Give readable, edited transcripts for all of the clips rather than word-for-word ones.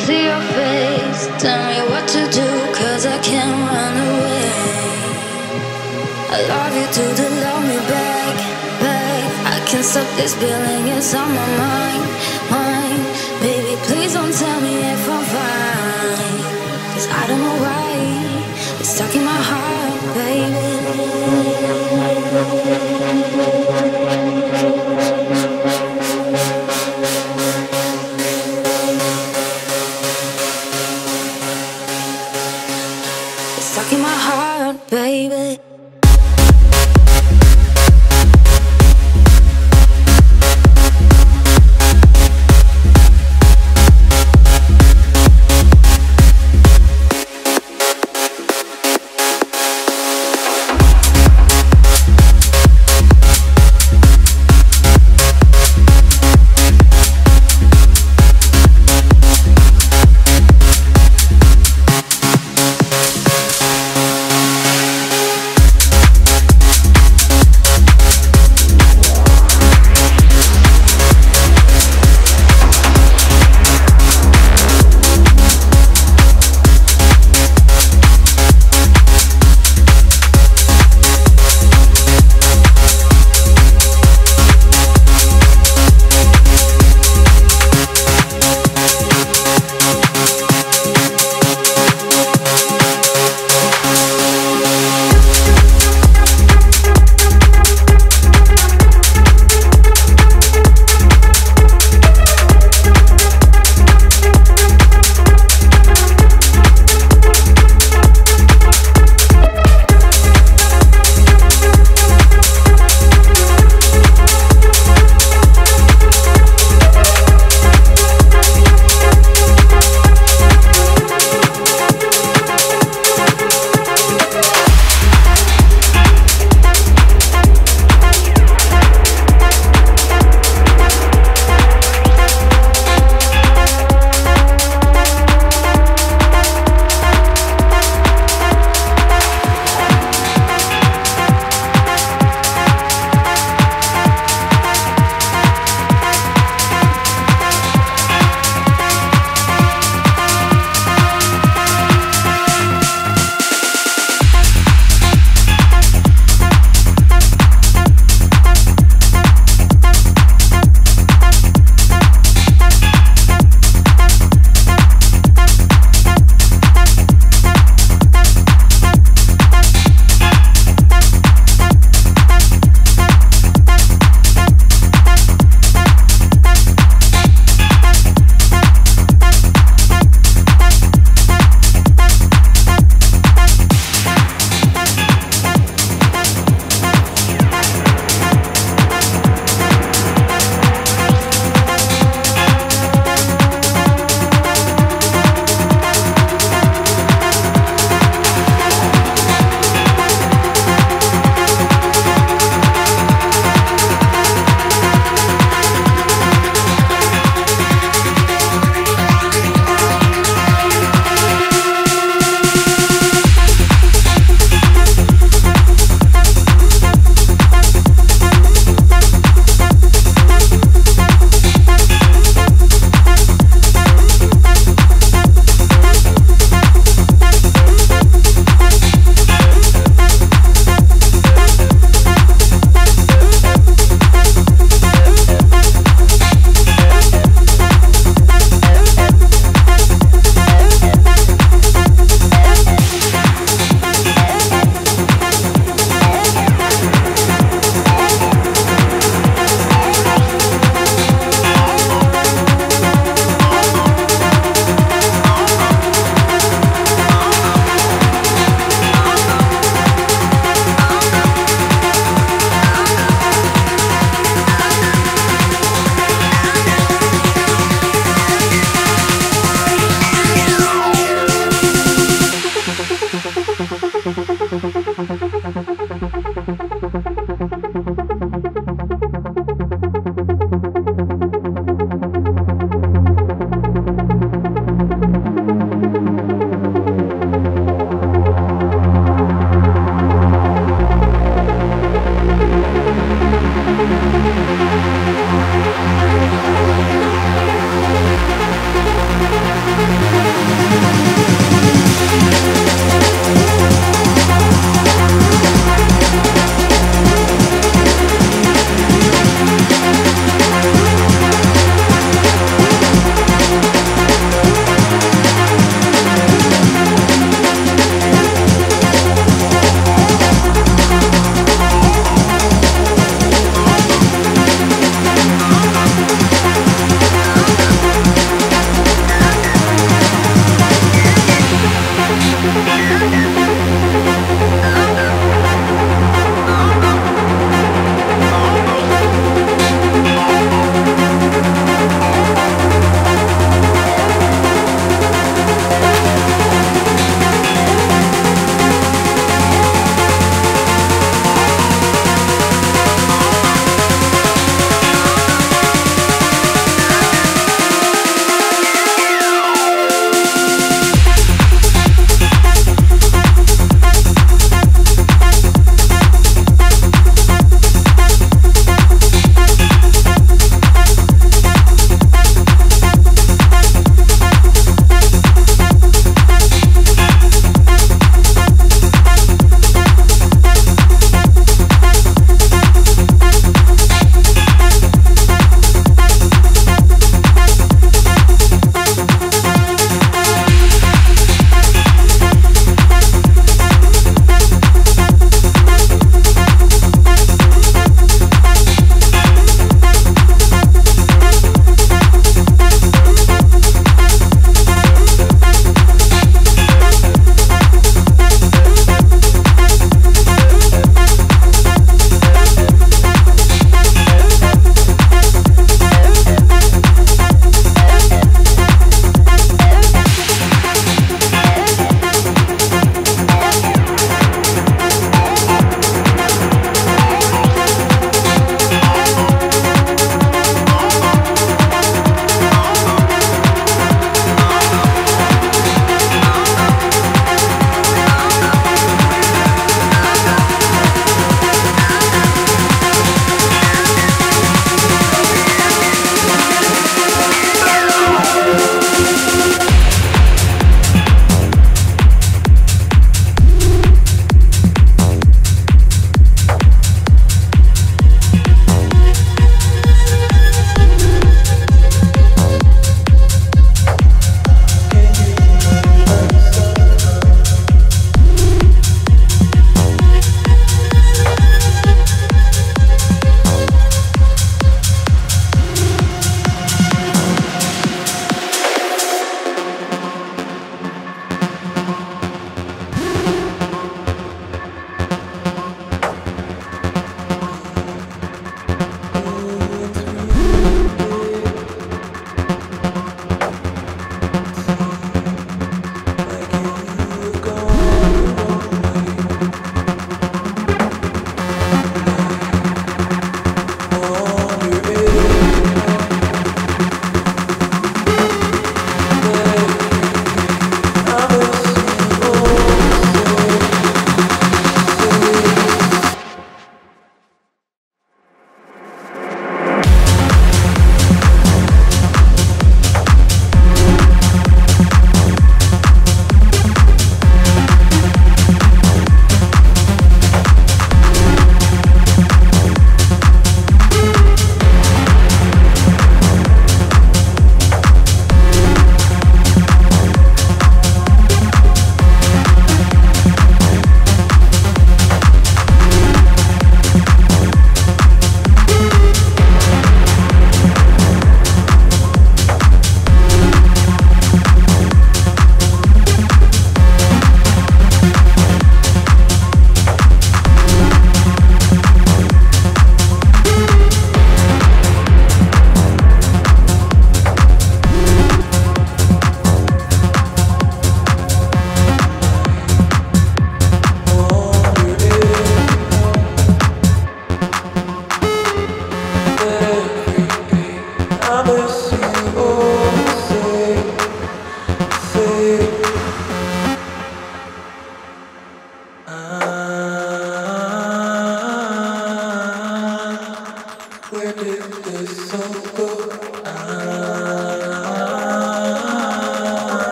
see your face. Tell me what to do, cause I can't run away. I love you too, to love me back, back. I can't stop this feeling, it's on my mind, mind. Baby, please don't tell me if I'm fine, cause I don't know why it's stuck in my heart, baby. Baby,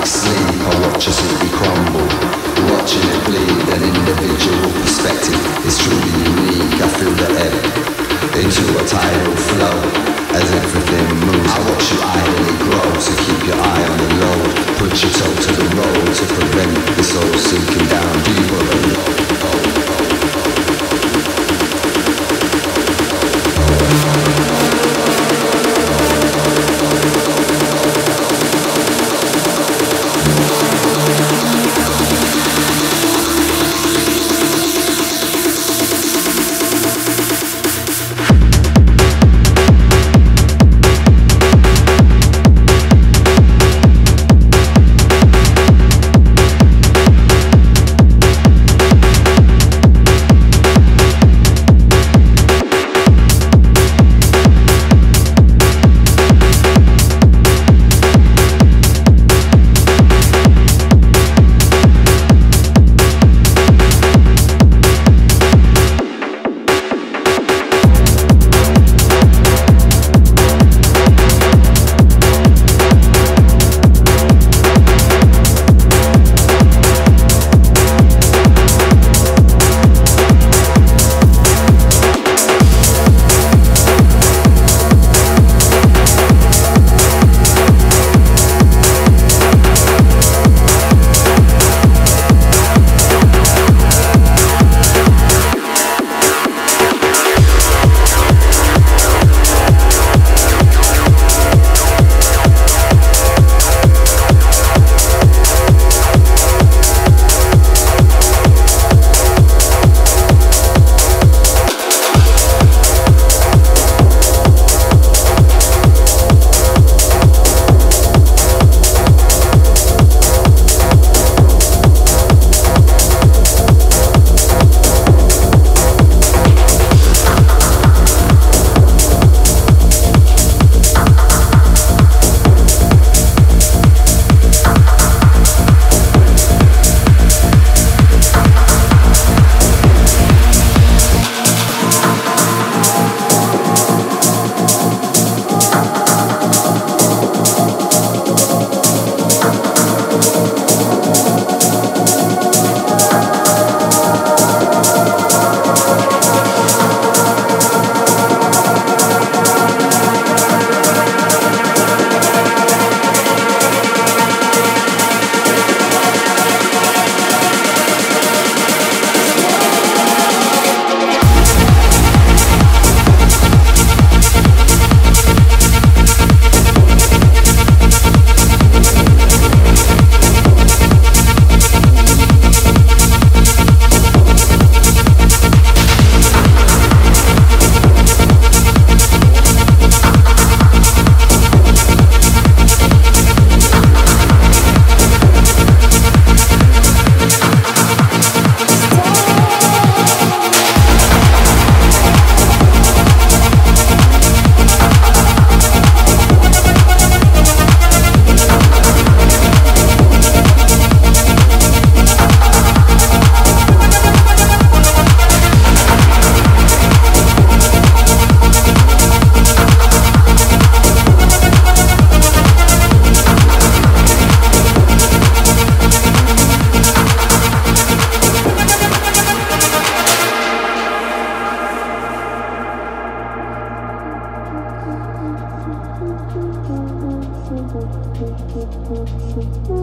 take sleep, I watch a city crumble, watching it bleed. An individual perspective is truly unique. I feel the ebb into a tidal flow as everything moves. I watch you idly grow, so keep your eye on the road. Put your toe to the road to prevent the soul sinking down deeper and low. Thank you.